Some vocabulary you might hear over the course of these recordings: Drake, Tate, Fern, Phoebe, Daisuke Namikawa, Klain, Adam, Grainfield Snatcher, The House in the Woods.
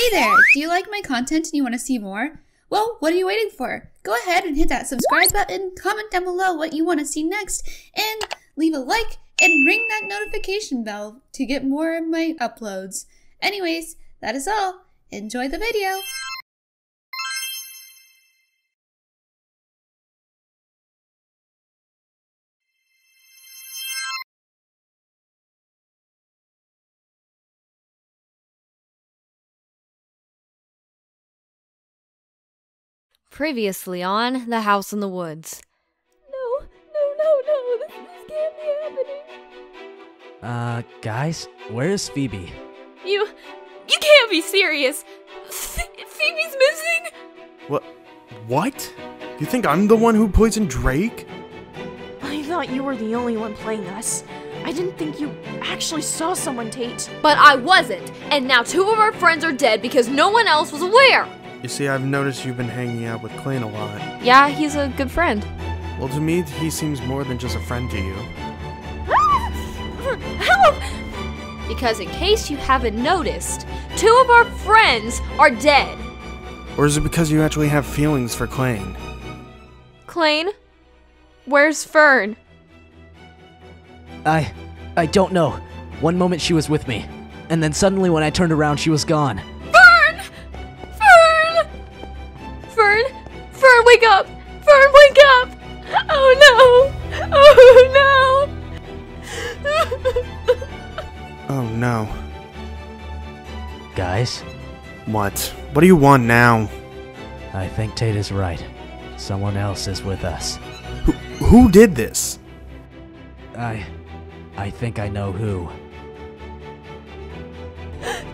Hey there! Do you like my content and you want to see more? Well, what are you waiting for? Go ahead and hit that subscribe button, comment down below what you want to see next, and leave a like and ring that notification bell to get more of my uploads. Anyways, that is all. Enjoy the video! Previously on The House in the Woods. No, no, no, no, this can't be happening. Guys, where is Phoebe? You can't be serious. Phoebe's missing. What? You think I'm the one who poisoned Drake? I thought you were the only one playing us. I didn't think you actually saw someone, Tate. But I wasn't, and now two of our friends are dead because no one else was aware. You see, I've noticed you've been hanging out with Klain a lot. Yeah, he's a good friend. Well, to me, he seems more than just a friend to you. Help! Because in case you haven't noticed, two of our friends are dead. Or is it because you actually have feelings for Klain? Klain? Where's Fern? I don't know. One moment she was with me, and then suddenly when I turned around, she was gone. Fern, wake up! Fern, wake up! Oh no! Oh no! Oh no. Guys? What? What do you want now? I think Tate is right. Someone else is with us. Who did this? I think I know who.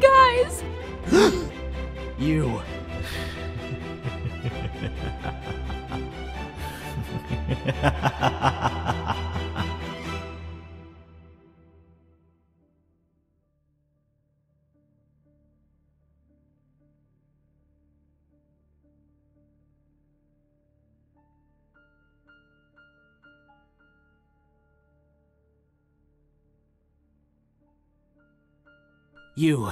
Guys! You. You.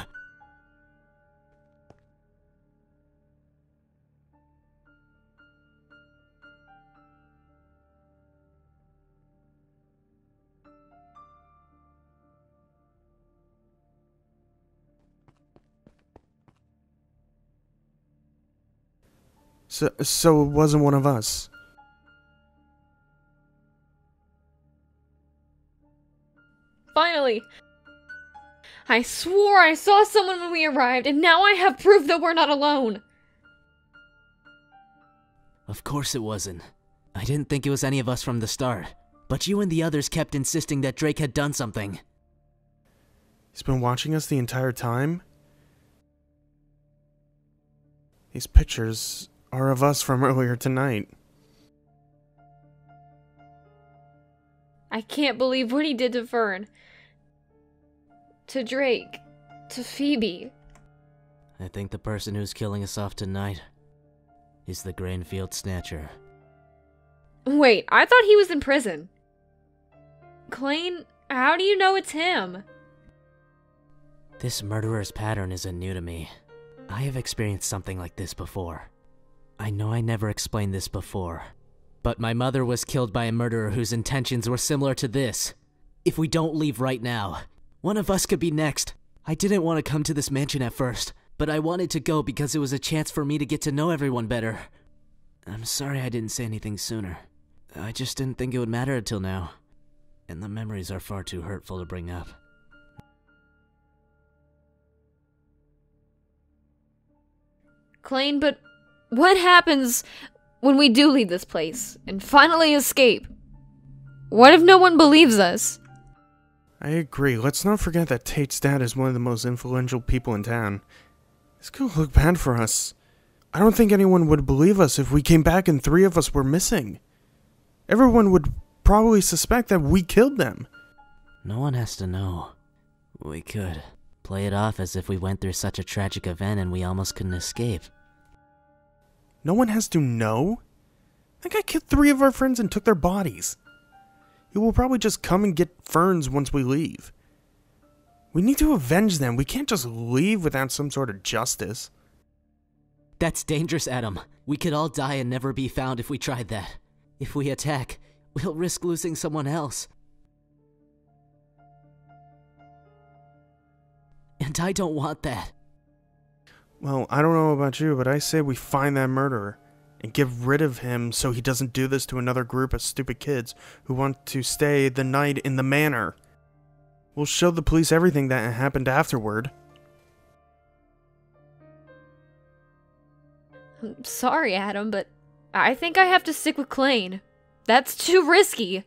So it wasn't one of us. Finally! I swore I saw someone when we arrived, and now I have proof that we're not alone! Of course it wasn't. I didn't think it was any of us from the start. But you and the others kept insisting that Drake had done something. He's been watching us the entire time? These pictures are of us from earlier tonight. I can't believe what he did to Fern. To Drake. To Phoebe. I think the person who's killing us off tonight is the Grainfield Snatcher. Wait, I thought he was in prison. Klain, how do you know it's him? This murderer's pattern isn't new to me. I have experienced something like this before. I know I never explained this before, but my mother was killed by a murderer whose intentions were similar to this. If we don't leave right now, one of us could be next. I didn't want to come to this mansion at first, but I wanted to go because it was a chance for me to get to know everyone better. I'm sorry I didn't say anything sooner. I just didn't think it would matter until now, and the memories are far too hurtful to bring up. Klain, but what happens when we do leave this place and finally escape? What if no one believes us? I agree. Let's not forget that Tate's dad is one of the most influential people in town. This could look bad for us. I don't think anyone would believe us if we came back and three of us were missing. Everyone would probably suspect that we killed them. No one has to know. We could play it off as if we went through such a tragic event and we almost couldn't escape. No one has to know? That guy killed three of our friends and took their bodies. He will probably just come and get Fern's once we leave. We need to avenge them. We can't just leave without some sort of justice. That's dangerous, Adam. We could all die and never be found if we tried that. If we attack, we'll risk losing someone else. And I don't want that. Well, I don't know about you, but I say we find that murderer and get rid of him so he doesn't do this to another group of stupid kids who want to stay the night in the manor. We'll show the police everything that happened afterward. I'm sorry, Adam, but I think I have to stick with Klain. That's too risky.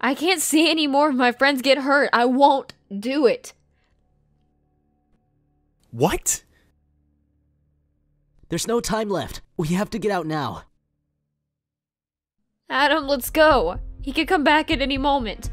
I can't see any more of my friends get hurt. I won't do it. What? There's no time left. We have to get out now. Adam, let's go. He could come back at any moment.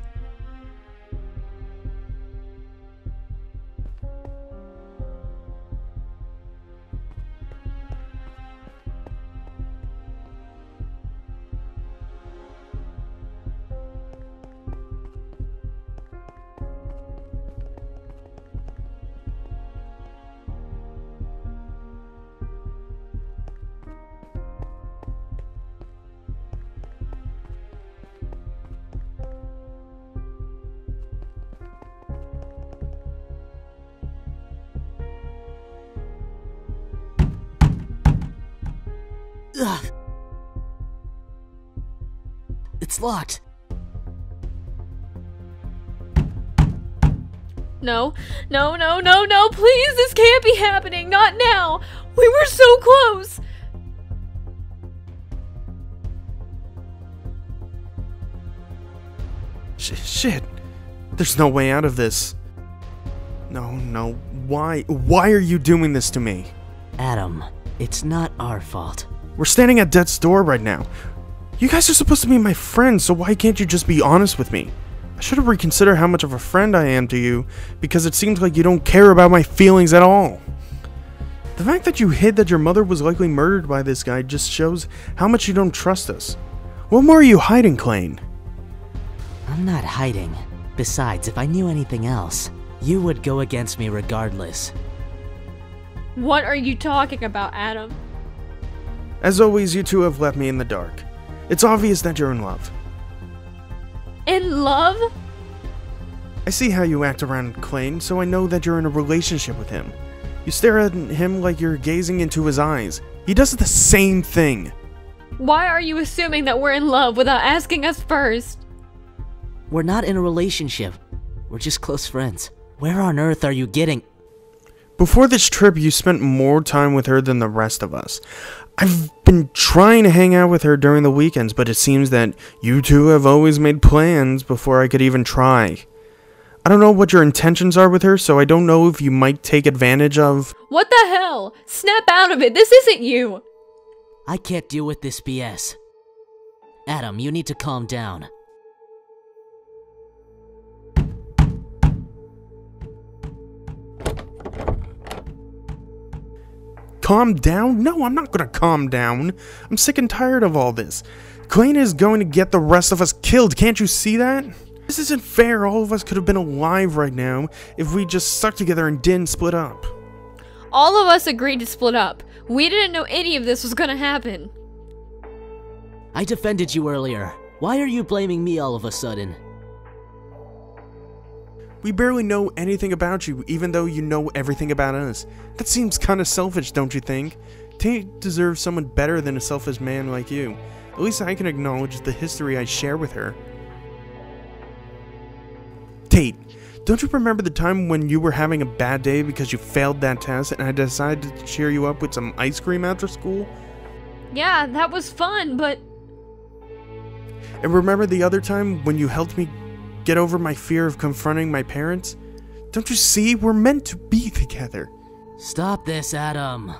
Ugh. It's locked. No, no, no, no, no, please, this can't be happening, not now. We were so close. Shit, there's no way out of this. No, why are you doing this to me? Adam, it's not our fault. We're standing at death's door right now. You guys are supposed to be my friends, so why can't you just be honest with me? I should have reconsidered how much of a friend I am to you, because it seems like you don't care about my feelings at all. The fact that you hid that your mother was likely murdered by this guy just shows how much you don't trust us. What more are you hiding, Klain? I'm not hiding. Besides, if I knew anything else, you would go against me regardless. What are you talking about, Adam? As always, you two have left me in the dark. It's obvious that you're in love. In love? I see how you act around Klain, so I know that you're in a relationship with him. You stare at him like you're gazing into his eyes. He does the same thing. Why are you assuming that we're in love without asking us first? We're not in a relationship. We're just close friends. Where on earth are you getting? Before this trip, you spent more time with her than the rest of us. I've been trying to hang out with her during the weekends, but it seems that you two have always made plans before I could even try. I don't know what your intentions are with her, so I don't know if you might take advantage of— What the hell? Snap out of it! This isn't you! I can't deal with this BS. Adam, you need to calm down. Calm down? No, I'm not gonna calm down. I'm sick and tired of all this. Klain is going to get the rest of us killed, can't you see that? This isn't fair, all of us could have been alive right now if we just stuck together and didn't split up. All of us agreed to split up. We didn't know any of this was gonna happen. I defended you earlier. Why are you blaming me all of a sudden? We barely know anything about you, even though you know everything about us. That seems kinda selfish, don't you think? Tate deserves someone better than a selfish man like you. At least I can acknowledge the history I share with her. Tate, don't you remember the time when you were having a bad day because you failed that test and I decided to cheer you up with some ice cream after school? Yeah, that was fun, but... And remember the other time when you helped me get over my fear of confronting my parents? Don't you see? We're meant to be together. Stop this, Adam.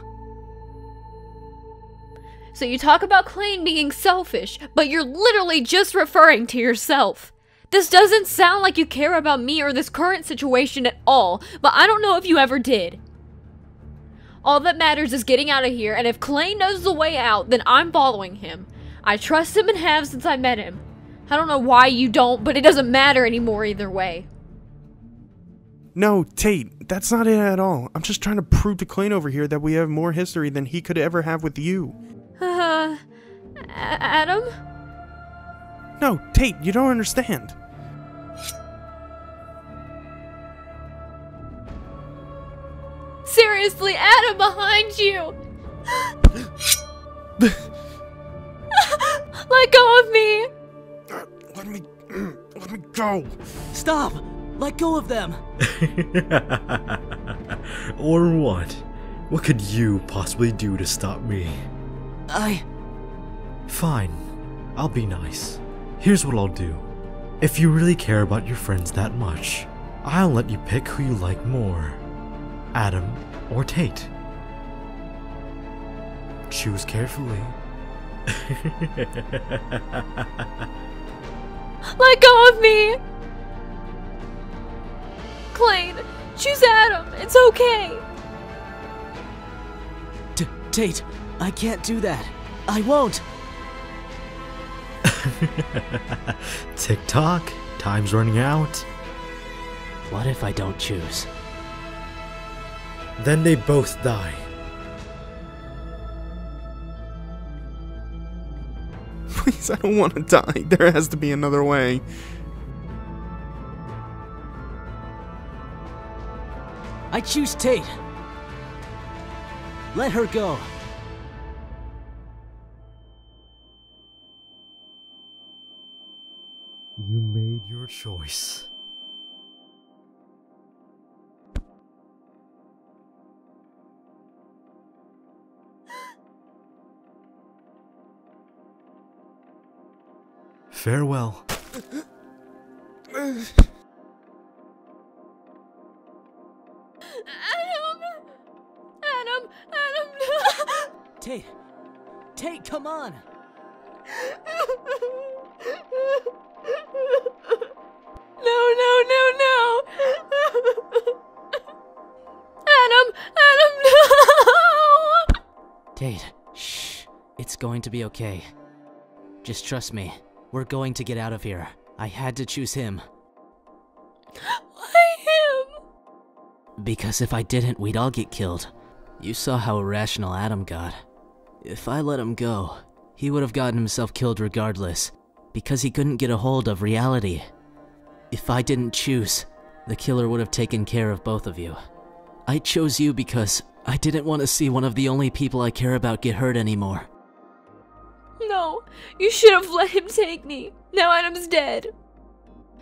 So you talk about Klain being selfish, but you're literally just referring to yourself. This doesn't sound like you care about me or this current situation at all, but I don't know if you ever did. All that matters is getting out of here, and if Klain knows the way out, then I'm following him. I trust him and have since I met him. I don't know why you don't, but it doesn't matter anymore either way. No, Tate, that's not it at all. I'm just trying to prove to Klain over here that we have more history than he could ever have with you. Adam? No, Tate, you don't understand. Seriously, Adam, behind you! Let go of me! Let me go! Stop! Let go of them! Or what? What could you possibly do to stop me? Fine. I'll be nice. Here's what I'll do. If you really care about your friends that much, I'll let you pick who you like more. Adam or Tate. Choose carefully. Let go of me! Klain, choose Adam. It's okay. Tate, I can't do that. I won't. Tick tock, time's running out. What if I don't choose? Then they both die. Please, I don't want to die. There has to be another way. I choose Tate. Let her go. You made your choice. Farewell. Adam, no. Tate, come on. No. Adam, no. Tate, shh. It's going to be okay. Just trust me. We're going to get out of here. I had to choose him. Why him? Because if I didn't, we'd all get killed. You saw how irrational Adam got. If I let him go, he would have gotten himself killed regardless, because he couldn't get a hold of reality. If I didn't choose, the killer would have taken care of both of you. I chose you because I didn't want to see one of the only people I care about get hurt anymore. No, you should have let him take me. Now Adam's dead.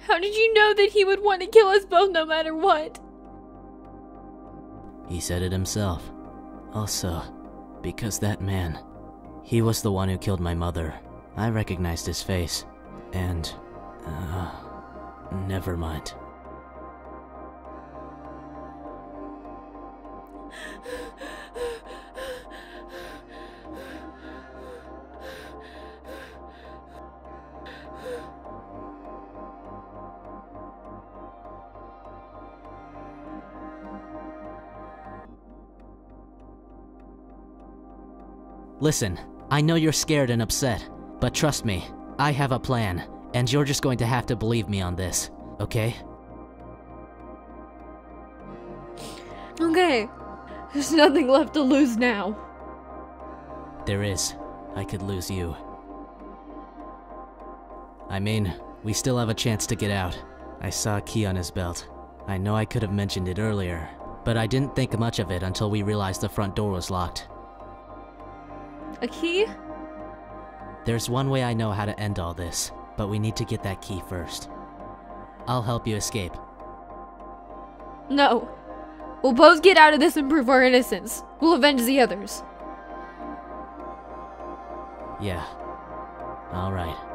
How did you know that he would want to kill us both no matter what? He said it himself. Also, because that man, he was the one who killed my mother. I recognized his face. And, never mind. Listen, I know you're scared and upset, but trust me, I have a plan, and you're just going to have to believe me on this, okay? Okay. There's nothing left to lose now. There is. I could lose you. I mean, we still have a chance to get out. I saw a key on his belt. I know I could have mentioned it earlier, but I didn't think much of it until we realized the front door was locked. A key? There's one way I know how to end all this, but we need to get that key first. I'll help you escape. No. We'll both get out of this and prove our innocence. We'll avenge the others. Yeah. All right.